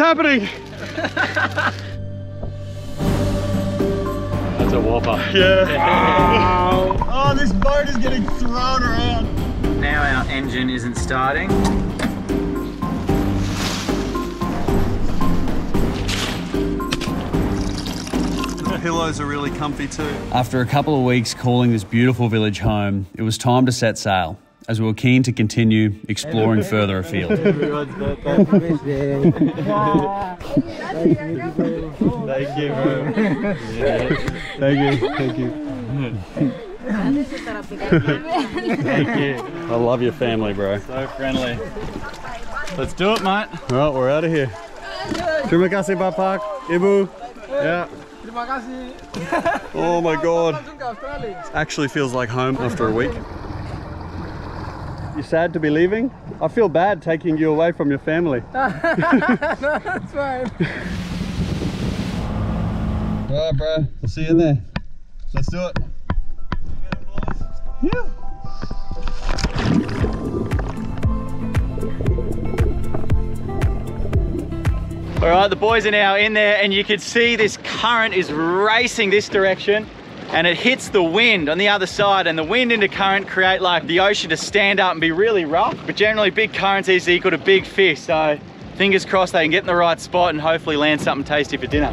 It's happening! That's a whopper. Yeah. Wow. Oh, this boat is getting thrown around. Now our engine isn't starting. Pillows are really comfy too. After a couple of weeks calling this beautiful village home, it was time to set sail, as we were keen to continue exploring further afield. Everyone's birthday. Thank you, bro. Yeah. Thank you, thank you. Thank you. I love your family, bro. So friendly. Let's do it, mate. Well, we're out of here. Terima kasih, Bapak, Ibu. Yeah. Oh my god, it actually feels like home after a week. You sad to be leaving? I feel bad taking you away from your family. No, that's fine. Alright bro, we'll see you in there. Let's do it. Yeah. All right, the boys are now in there and you can see this current is racing this direction and it hits the wind on the other side, and the wind into current create like the ocean to stand up and be really rough. But generally big currents is equal to big fish. So fingers crossed they can get in the right spot and hopefully land something tasty for dinner.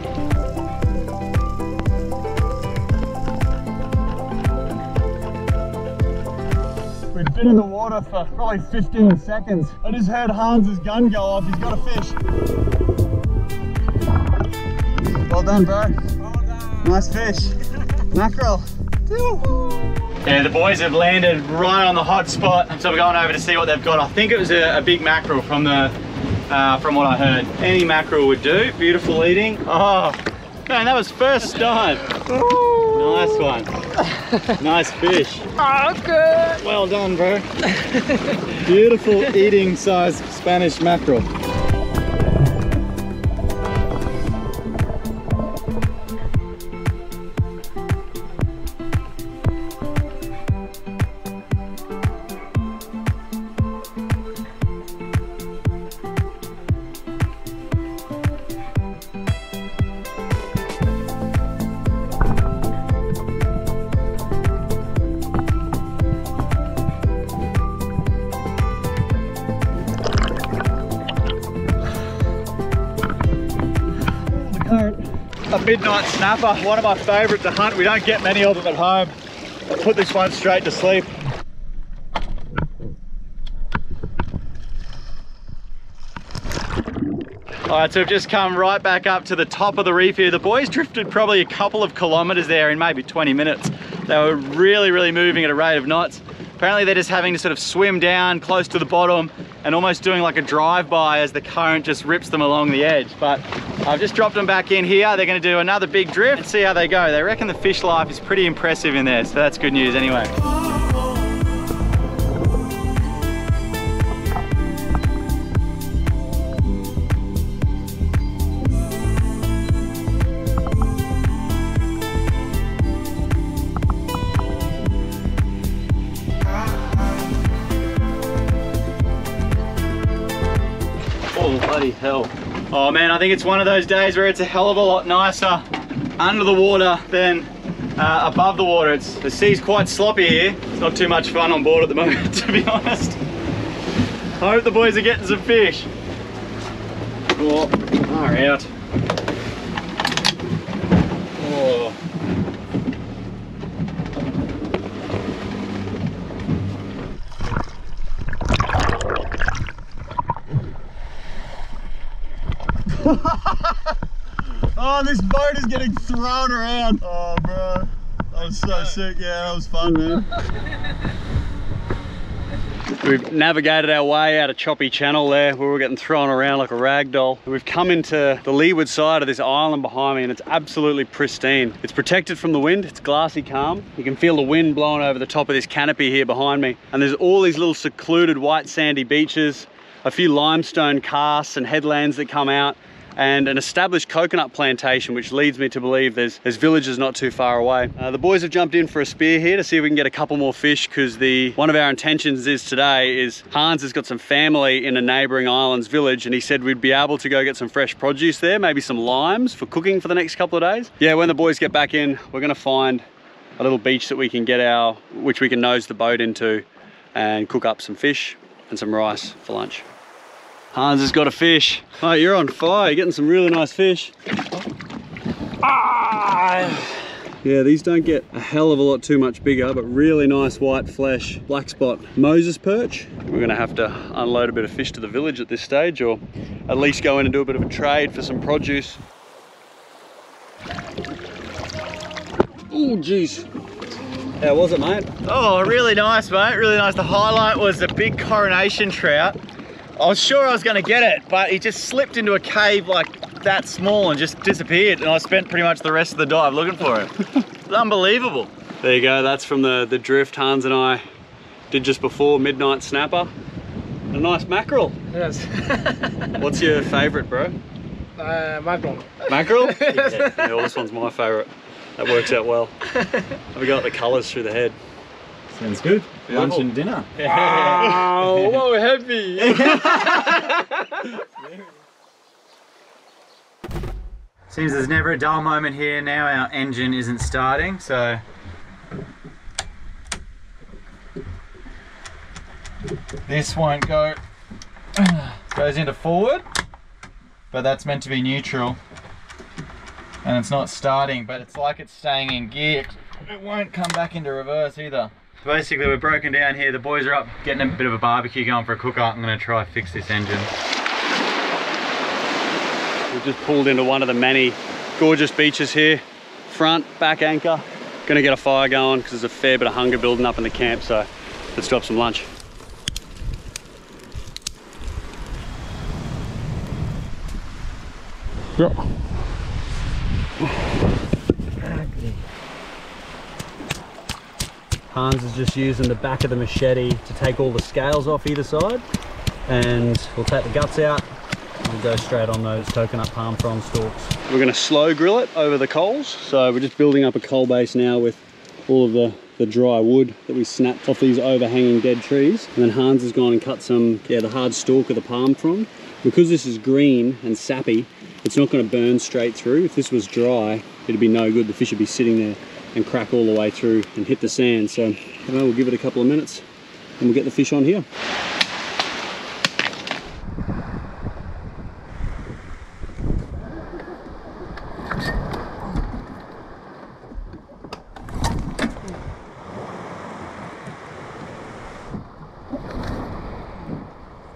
We've been in the water for probably 15 seconds. I just heard Hans's gun go off. He's got a fish. Well done, bro. Well done. Nice fish. Mackerel. Yeah, the boys have landed right on the hot spot. So we're going over to see what they've got. I think it was a big mackerel from what I heard. Any mackerel would do. Beautiful eating. Oh, man, that was first time. Nice one. Nice fish. Oh, good. Well done, bro. Beautiful eating size Spanish mackerel. Midnight snapper, one of my favourite to hunt. We don't get many of them at home. I'll put this one straight to sleep. Alright, so we've just come right back up to the top of the reef here. The boys drifted probably a couple of kilometres there in maybe 20 minutes. They were really moving at a rate of knots. Apparently they're just having to sort of swim down close to the bottom and almost doing like a drive-by as the current just rips them along the edge. But I've just dropped them back in here. They're going to do another big drift and see how they go. They reckon the fish life is pretty impressive in there, so that's good news anyway. Oh, bloody hell. Oh man, I think it's one of those days where it's a hell of a lot nicer under the water than above the water. The sea's quite sloppy here. It's not too much fun on board at the moment, to be honest. I hope the boys are getting some fish. Oh, far out. Oh. Oh, this boat is getting thrown around. Oh, bro. I'm so sick. Yeah, that was fun, man. We've navigated our way out a choppy channel there where we're getting thrown around like a rag doll. We've come into the leeward side of this island behind me and it's absolutely pristine. It's protected from the wind. It's glassy calm. You can feel the wind blowing over the top of this canopy here behind me. And there's all these little secluded white sandy beaches, a few limestone casts and headlands that come out. and an established coconut plantation, which leads me to believe there's villages not too far away. The boys have jumped in for a spear here to see if we can get a couple more fish, because one of our intentions is today is Hans has got some family in a neighboring islands village, and he said we'd be able to go get some fresh produce there, maybe some limes for cooking for the next couple of days. Yeah, when the boys get back in, we're gonna find a little beach that we can get which we can nose the boat into and cook up some fish and some rice for lunch. Hans has got a fish. Oh, you're on fire, you're getting some really nice fish. Ah! Yeah, these don't get a hell of a lot too much bigger, but really nice white flesh, black spot, Moses perch. We're gonna have to unload a bit of fish to the village at this stage, or at least go in and do a bit of a trade for some produce. Oh, geez. How was it, mate? Oh, really nice, mate, really nice. The highlight was the big coronation trout. I was sure I was gonna get it, but he just slipped into a cave like that small and just disappeared, and I spent pretty much the rest of the dive looking for it. It's unbelievable. There you go, that's from the drift Hans and I did just before, Midnight Snapper. A nice mackerel. Yes. What's your favourite, bro? Mackerel. Mackerel? Yeah, this one's my favourite. That works out well. We got the colours through the head. Sounds good. Beautiful. Lunch and dinner. Oh, whoa, heavy! Seems there's never a dull moment here. Now our engine isn't starting, so... this won't go... goes into forward, but that's meant to be neutral. And it's not starting, but it's like it's staying in gear. It won't come back into reverse either. Basically, we're broken down here. The boys are up getting a bit of a barbecue going for a cookout. I'm going to try fix this engine. We've just pulled into one of the many gorgeous beaches here. Front, back anchor. Going to get a fire going because there's a fair bit of hunger building up in the camp. So let's drop some lunch. Yeah. Hans is just using the back of the machete to take all the scales off either side, and we'll take the guts out and we'll go straight on those coconut palm frond stalks. We're going to slow grill it over the coals, so we're just building up a coal base now with all of the dry wood that we snapped off these overhanging dead trees. And then Hans has gone and cut some, the hard stalk of the palm frond. Because this is green and sappy, it's not going to burn straight through. If this was dry, it'd be no good. The fish would be sitting there and crack all the way through and hit the sand. So we'll give it a couple of minutes and we'll get the fish on here.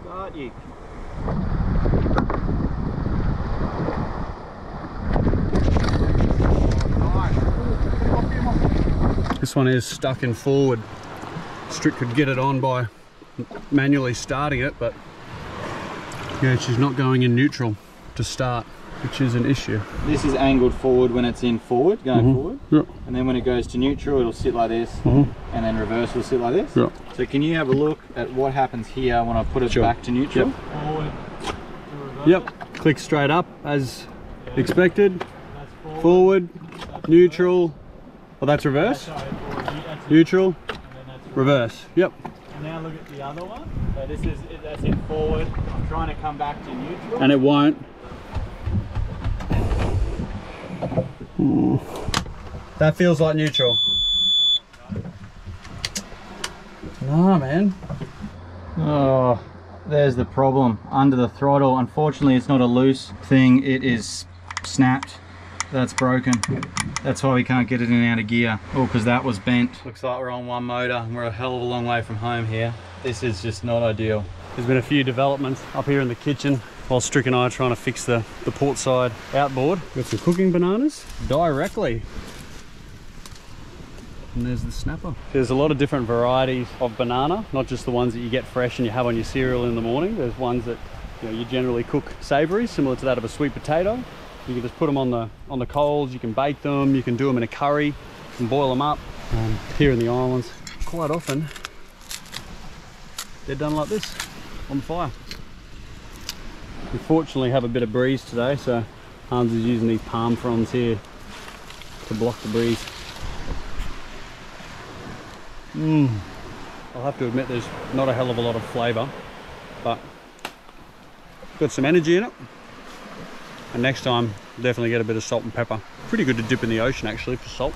Start you. This one is stuck in forward. Strick could get it on by manually starting it, but yeah, she's not going in neutral to start, which is an issue. This is angled forward when it's in forward, going forward. Yep. And then when it goes to neutral, it'll sit like this, and then reverse will sit like this. Yep. So can you have a look at what happens here when I put it back to neutral? Yep. Forward to reverse. Yep. Click straight up as expected. That's forward. That's neutral. Well, that's reverse, that's neutral, and then that's reverse. Yep. And now look at the other one. So this is, that's it forward. I'm trying to come back to neutral. And it won't. Ooh. That feels like neutral. Nah, man. Oh, there's the problem. Under the throttle, unfortunately, it's not a loose thing. It is snapped. That's broken. That's why we can't get it in and out of gear. Oh, because that was bent. Looks like we're on one motor and we're a hell of a long way from home here. This is just not ideal. There's been a few developments up here in the kitchen while Strick and I are trying to fix the port side outboard. Got some cooking bananas directly. And there's the snapper. There's a lot of different varieties of banana, not just the ones that you get fresh and you have on your cereal in the morning. There's ones that you generally cook savory, similar to that of a sweet potato. You can just put them on the coals, you can bake them, you can do them in a curry, you can boil them up. Here in the islands, quite often, they're done like this, on the fire. We fortunately have a bit of breeze today, so Hans is using these palm fronds here to block the breeze. I'll have to admit there's not a hell of a lot of flavour, but got some energy in it, and next time definitely get a bit of salt and pepper. Pretty good to dip in the ocean actually for salt.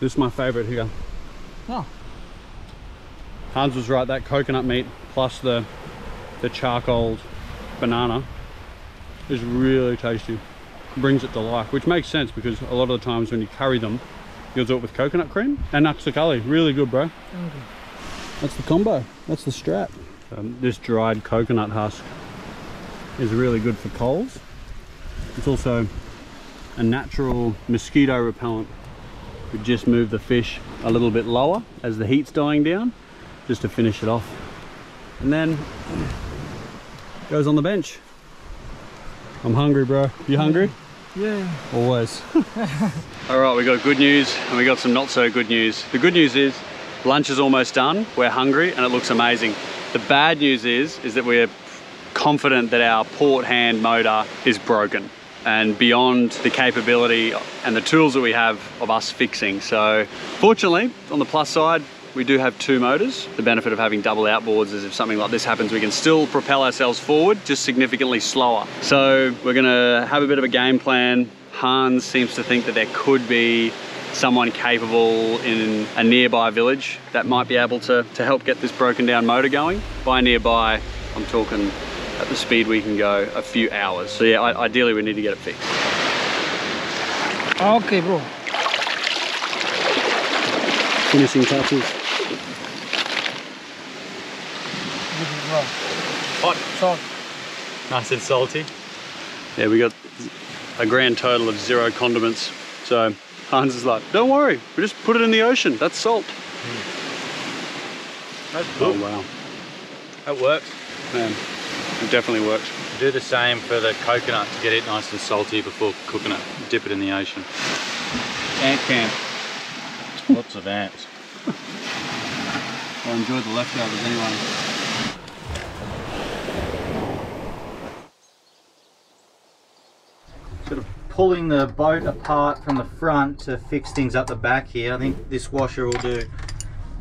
This is my favourite here. Oh. Hans was right, that coconut meat plus the charcoal banana is really tasty. Brings it to life, which makes sense because a lot of the times when you curry them, you'll do it with coconut cream and natsukali. Really good, bro. Okay. That's the combo. That's the strap. This dried coconut husk is really good for colds. It's also a natural mosquito repellent. We just move the fish a little bit lower as the heat's dying down, just to finish it off. And then goes on the bench. I'm hungry, bro. You hungry? Yeah. Always. All right, we got good news and we got some not so good news. The good news is lunch is almost done. We're hungry and it looks amazing. The bad news is that we're confident that our port hand motor is broken and beyond the capability and the tools that we have of us fixing. So fortunately, on the plus side, we do have two motors. The benefit of having double outboards is if something like this happens, we can still propel ourselves forward, just significantly slower. So we're gonna have a bit of a game plan. Hans seems to think that there could be someone capable in a nearby village that might be able to help get this broken down motor going. By nearby, I'm talking at the speed we can go, a few hours. So yeah, ideally we need to get it fixed. Okay, bro. Finishing touches. Hot. Salt. Nice and salty. Yeah, we got a grand total of 0 condiments. So Hans is like, don't worry, we just put it in the ocean. That's salt. That's cool. Oh, wow. That works. Man, it definitely works. Do the same for the coconut to get it nice and salty before cooking it. Dip it in the ocean. Ant camp. Lots of ants. I enjoyed the leftovers anyway. Sort of pulling the boat apart from the front to fix things up the back here. I think this washer will do.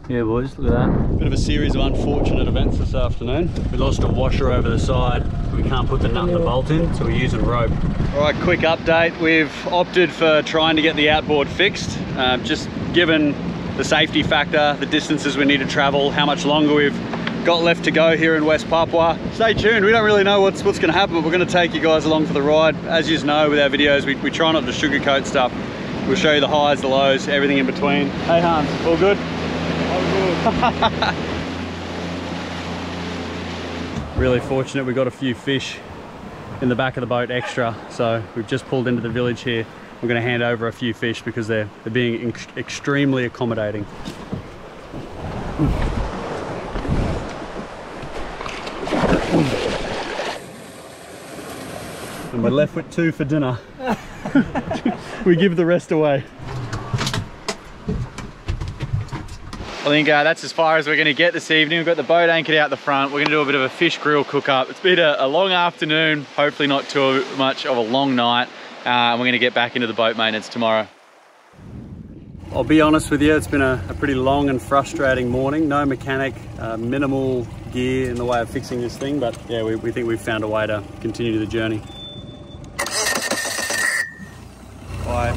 Yeah boys, look at that. Bit of a series of unfortunate events this afternoon. We lost a washer over the side. We can't put the nut and the bolt in, so we're using rope. All right, quick update. We've opted for trying to get the outboard fixed. Just given the safety factor, the distances we need to travel, how much longer we've got left to go here in West Papua. Stay tuned, we don't really know what's going to happen, but we're going to take you guys along for the ride. As you know with our videos, we try not to sugarcoat stuff. We'll show you the highs, the lows, everything in between. Hey Hans, all good? All good. Really fortunate we got a few fish in the back of the boat extra, so we've just pulled into the village here. We're going to hand over a few fish because they're being extremely accommodating. And we're left with 2 for dinner. We give the rest away. I think that's as far as we're going to get this evening. We've got the boat anchored out the front. We're going to do a bit of a fish grill cook up. It's been a long afternoon, hopefully not too much of a long night. And we're going to get back into the boat maintenance tomorrow. I'll be honest with you, it's been a pretty long and frustrating morning. No mechanic, minimal gear in the way of fixing this thing. But yeah, we think we've found a way to continue the journey. By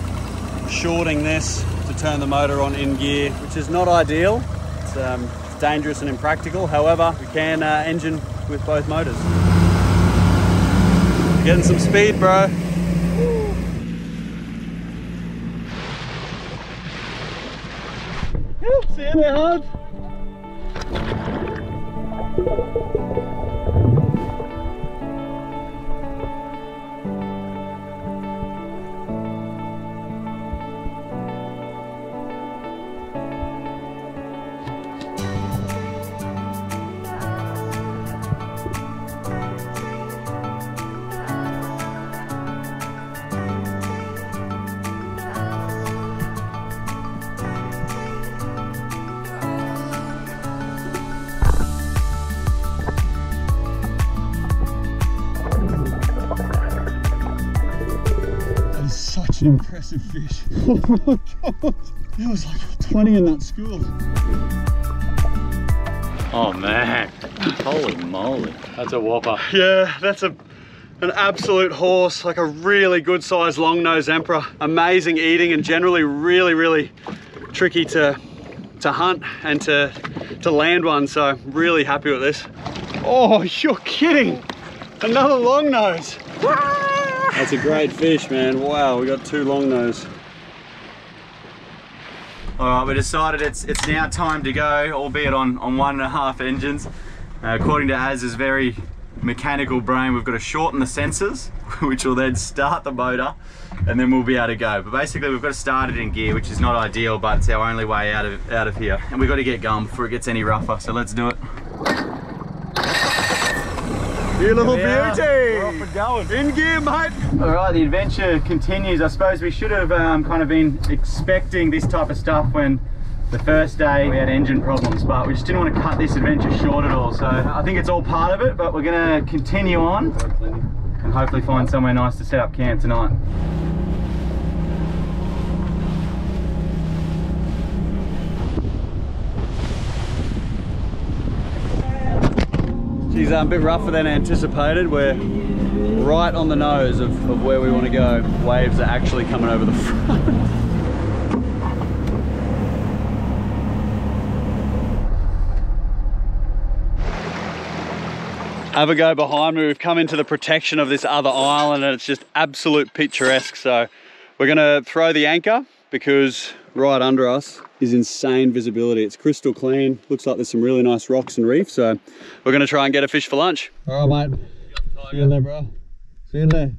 shorting this to turn the motor on in gear, which is not ideal. It's dangerous and impractical. However, we can engine with both motors. We're getting some speed, bro. Woo. See you there, Hans. such an impressive fish. Oh my God. There was like 20 in that school. Oh man, holy moly. That's a whopper. Yeah, that's an absolute horse, like a really good sized long nose emperor. Amazing eating and generally really, really tricky to hunt and to land one. So really happy with this. Oh, you're kidding. Another long nose. That's a great fish, man. Wow, we got two long nose. All right, we decided it's now time to go, albeit on 1.5 engines. According to Az's very mechanical brain, we've got to shorten the sensors, which will then start the motor, and then we'll be able to go. But basically, we've got to start it in gear, which is not ideal, but it's our only way out of here. And we've got to get going before it gets any rougher, so let's do it. You little beauty! We're off and going. In gear, mate! Alright, the adventure continues. I suppose we should have kind of been expecting this type of stuff when the first day we had engine problems, but we just didn't want to cut this adventure short at all. So I think it's all part of it, but we're going to continue on and hopefully find somewhere nice to set up camp tonight. Geez, a bit rougher than anticipated. We're right on the nose of where we want to go. Waves are actually coming over the front. Have a go behind me. We've come into the protection of this other island and it's just absolute picturesque. So we're going to throw the anchor because right under us is insane visibility. It's crystal clean. Looks like there's some really nice rocks and reef. So we're gonna try and get a fish for lunch. All right, mate. See you in there, bro. See you in there.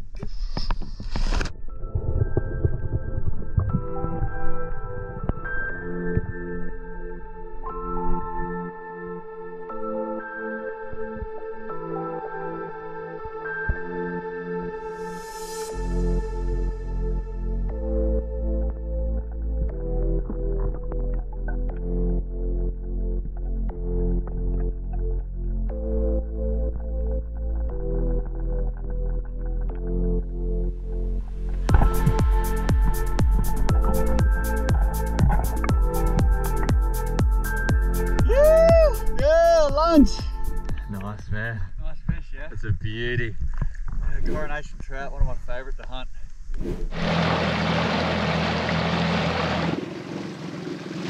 Nice, man. Nice fish, yeah? It's a beauty. Yeah, coronation trout, one of my favourite to hunt.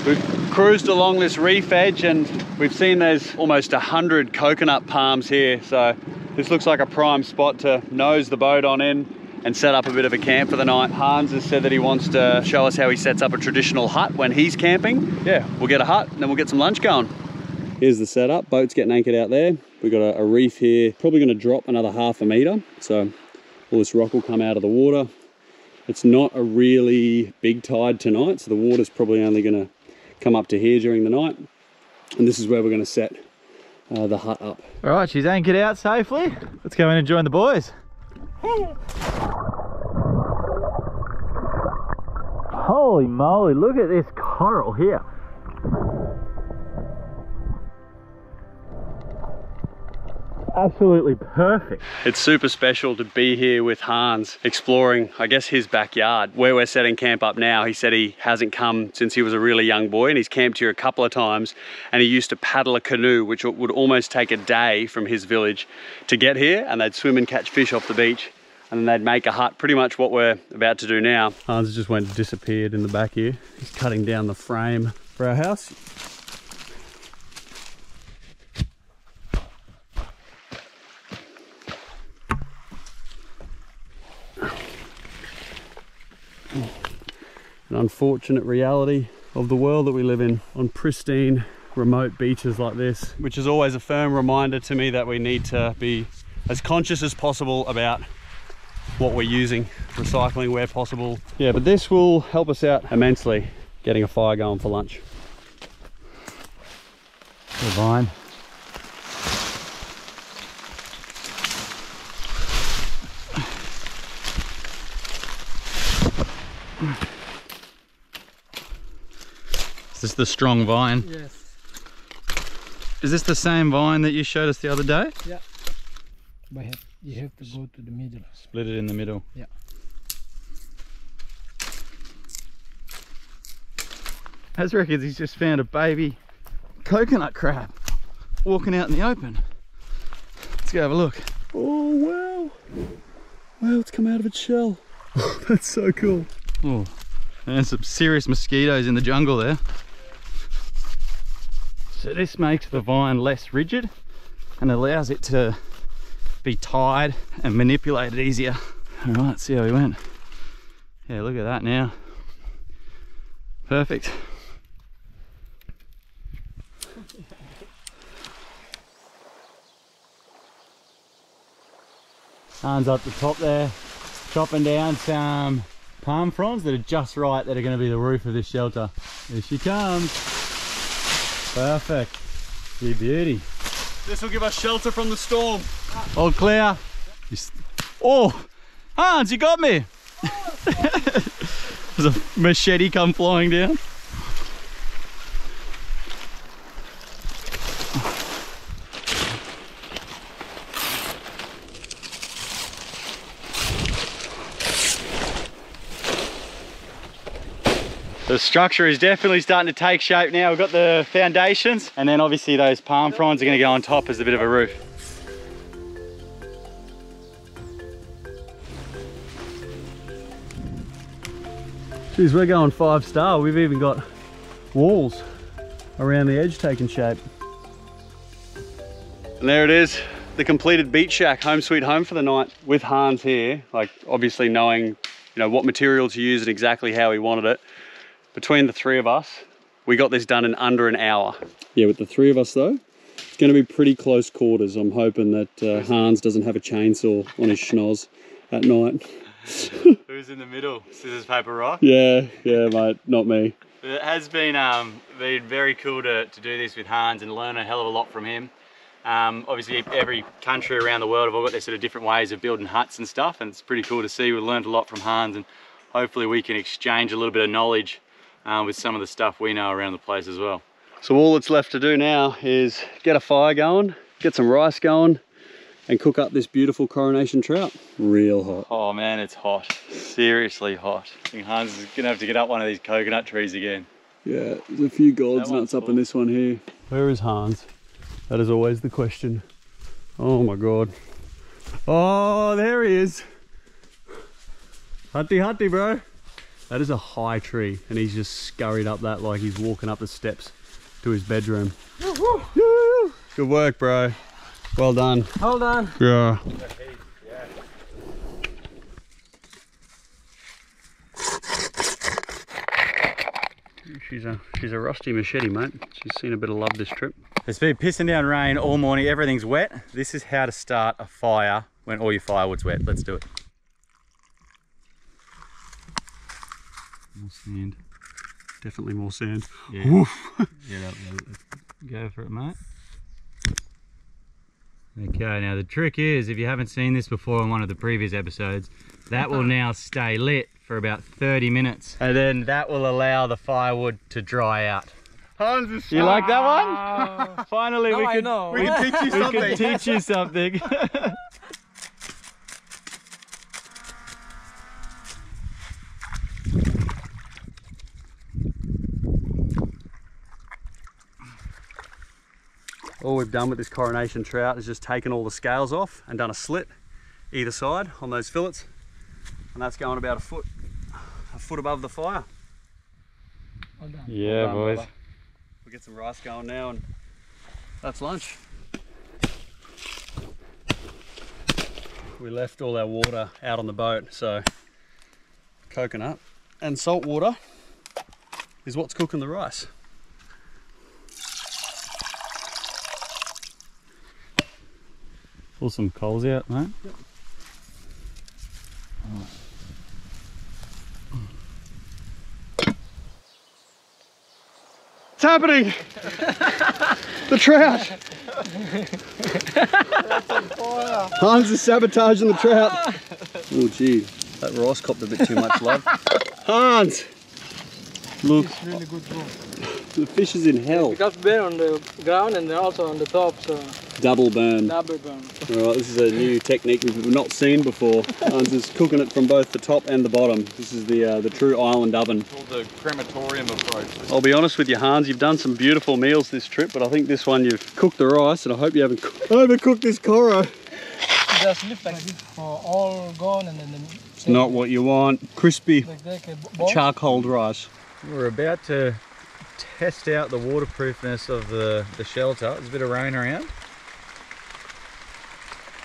We've cruised along this reef edge and we've seen there's almost 100 coconut palms here, so this looks like a prime spot to nose the boat on in and set up a bit of a camp for the night. Hans has said that he wants to show us how he sets up a traditional hut when he's camping. Yeah, we'll get a hut and then we'll get some lunch going. Here's the setup. Boat's getting anchored out there. We've got a reef here, probably going to drop another 1/2 metre. So all this rock will come out of the water. It's not a really big tide tonight, so the water's probably only going to come up to here during the night. And this is where we're going to set the hut up. All right, she's anchored out safely. Let's go in and join the boys. Holy moly, look at this coral here. Absolutely perfect. It's super special to be here with Hans, exploring, I guess, his backyard. Where we're setting camp up now, he said he hasn't come since he was a really young boy, and he's camped here a couple of times, and he used to paddle a canoe, which would almost take a day from his village to get here, and they'd swim and catch fish off the beach, and then they'd make a hut, pretty much what we're about to do now. Hans just went and disappeared in the back here. He's cutting down the frame for our house. An unfortunate reality of the world that we live in, on pristine remote beaches like this, which is always a firm reminder to me that we need to be as conscious as possible about what we're using, recycling where possible. Yeah, but this will help us out immensely, getting a fire going for lunch. Divine. Is this the strong vine? Yes. Is this the same vine that you showed us the other day? Yeah. But you have to go to the middle. Split it in the middle. Yeah. Haz reckons he's just found a baby coconut crab walking out in the open. Let's go have a look. Oh wow! Wow, it's come out of its shell. Oh, that's so cool. Oh, and some serious mosquitoes in the jungle there. So this makes the vine less rigid and allows it to be tied and manipulated easier. All right, let's see how we went. Yeah, look at that now. Perfect. Hans up the top there, chopping down some palm fronds that are just right, that are going to be the roof of this shelter. Here she comes. Perfect. You beauty. This will give us shelter from the storm. All clear. Oh, Hans, you got me. There's a machete come flying down. The structure is definitely starting to take shape now. We've got the foundations, and then obviously those palm fronds are going to go on top as a bit of a roof. Geez, we're going 5-star. We've even got walls around the edge taking shape. And there it is, the completed beach shack, home sweet home for the night, with Hans here, like obviously knowing, you know, what material to use and exactly how he wanted it. Between the three of us, we got this done in under an hour. Yeah, with the three of us though, it's going to be pretty close quarters. I'm hoping that Hans doesn't have a chainsaw on his schnoz at night. Who's in the middle? Scissors, paper, rock? Yeah, yeah, mate, not me. It has been very cool to do this with Hans and learn a hell of a lot from him. Obviously, every country around the world have all got their sort of different ways of building huts and stuff, and it's pretty cool to see. We learned a lot from Hans, and hopefully we can exchange a little bit of knowledge with some of the stuff we know around the place as well. So all that's left to do now is get a fire going, get some rice going, and cook up this beautiful coronation trout. Real hot. Oh man, it's hot. Seriously hot. I think Hans is gonna have to get up one of these coconut trees again. Yeah, there's a few gold's nuts up in this one here. Where is Hans? That is always the question. Oh my God. Oh, there he is. Hutty hutty, bro. That is a high tree, and he's just scurried up that like he's walking up the steps to his bedroom. Woo-hoo. Good work, bro. Well done. Hold on. Yeah. She's a rusty machete, mate. She's seen a bit of love this trip. It's been pissing down rain all morning. Everything's wet. This is how to start a fire when all your firewood's wet. Let's do it. More sand. Definitely more sand. Yeah. Woof. Yeah, go for it, mate. Okay, now the trick is, if you haven't seen this before in one of the previous episodes, that will now stay lit for about 30 minutes, and then that will allow the firewood to dry out. Hans, you like that one? Finally, we can teach you something. We can teach you something. All we've done with this coronation trout is just taken all the scales off and done a slit either side on those fillets, and that's going about a foot above the fire. Well done. Yeah, well done, boys. We'll get some rice going now, and that's lunch. We left all our water out on the boat, so coconut and salt water is what's cooking the rice. Pull some coals out, mate. Yep. It's happening! The trout! That's on fire. Hans is sabotaging the trout. Oh gee, that rice copped a bit too much love. Hans! Look. It's really good. The fish is in hell. It got burn on the ground and also on the top. So double burn. Double burn. Alright, this is a new technique we've not seen before. Hans is cooking it from both the top and the bottom. This is the true island oven. It's called the crematorium approach. I'll be honest with you, Hans, you've done some beautiful meals this trip, but I think this one you've cooked the rice, and I hope you haven't overcooked this coro. Just lift like this for all gone and then... It's not what you want. Crispy, like charcoal rice. We're about to test out the waterproofness of the shelter. There's a bit of rain around.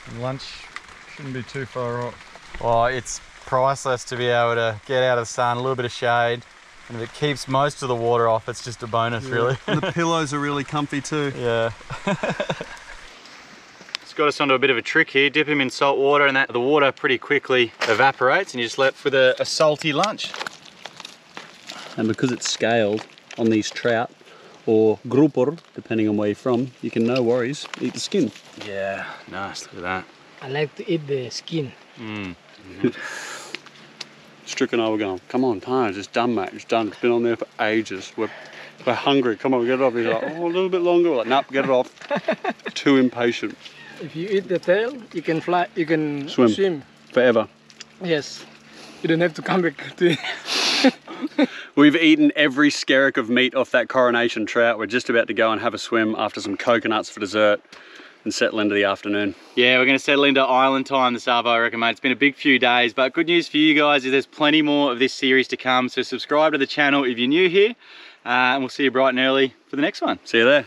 And lunch shouldn't be too far off. Oh, it's priceless to be able to get out of the sun, a little bit of shade. And if it keeps most of the water off, it's just a bonus, really. And the pillows are really comfy too. Yeah. Got us onto a bit of a trick here. Dip him in salt water and the water pretty quickly evaporates and you're just left with a salty lunch. And because it's scaled on these trout, or grouper, depending on where you're from, you can, no worries, eat the skin. Yeah, nice, look at that. I like to eat the skin. Strick and I were going, come on, Pines, it's done, mate, it's done. It's been on there for ages. We're hungry, come on, we'll get it off. He's like, oh, a little bit longer. We're like, nope, get it off. Too impatient. If you eat the tail, you can fly, you can swim forever. Yes, you don't have to come back to it. We've eaten every skerrick of meat off that coronation trout. We're just about to go and have a swim after some coconuts for dessert and settle into the afternoon. Yeah, we're going to settle into island time this arvo, I reckon, mate. It's been a big few days, but good news for you guys is there's plenty more of this series to come, so subscribe to the channel if you're new here, and we'll see you bright and early for the next one. See you there.